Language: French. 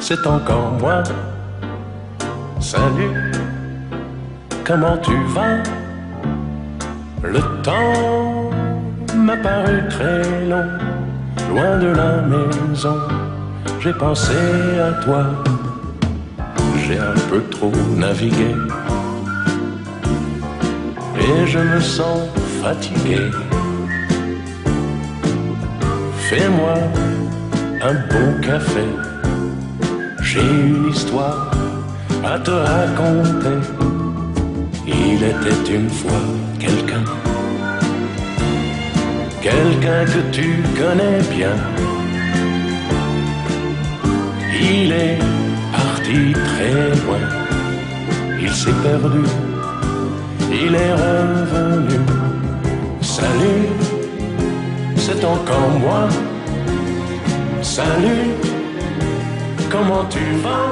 c'est encore moi. Salut, comment tu vas? Le temps m'a paru très long. Loin de la maison, j'ai pensé à toi. J'ai un peu trop navigué et je me sens fatigué. Fais-moi un bon café, j'ai une histoire à te raconter. Il était une fois quelqu'un, quelqu'un que tu connais bien. Il est parti très loin, il s'est perdu, il est revenu. Salut, c'est encore moi. Salut, comment tu vas?